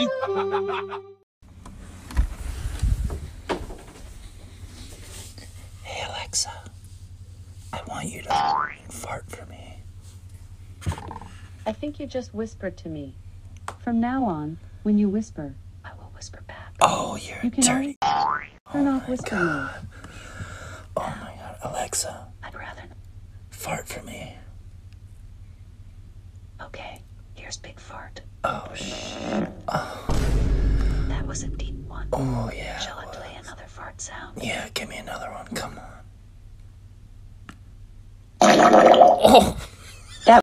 see? Hey, Alexa. I want you to fart for me. I think you just whispered to me. From now on, when you whisper, I will whisper back. Oh, you can dirty. Turn off whisper mode. Oh my God, Alexa. I'd rather not. Fart for me. Okay, here's big fart. Oh, shit. Oh. That was a deep one. Oh, yeah. Shall I play another fart sound? Yeah, give me another one. Come on.